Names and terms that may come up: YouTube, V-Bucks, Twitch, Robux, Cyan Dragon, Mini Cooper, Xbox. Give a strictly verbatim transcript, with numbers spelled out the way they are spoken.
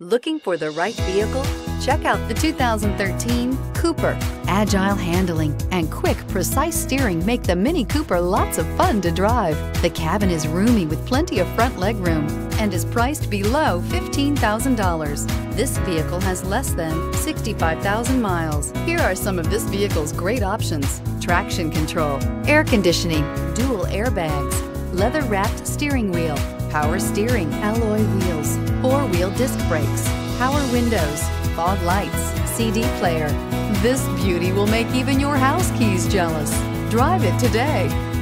Looking for the right vehicle? Check out the two thousand thirteen Cooper. Agile handling and quick, precise steering make the Mini Cooper lots of fun to drive. The cabin is roomy with plenty of front legroom and is priced below fifteen thousand dollars. This vehicle has less than sixty-five thousand miles. Here are some of this vehicle's great options: traction control, air conditioning, dual airbags, leather-wrapped steering wheel, power steering, alloy wheels, four-wheel disc brakes, power windows, fog lights, C D player. This beauty will make even your house keys jealous. Drive it today.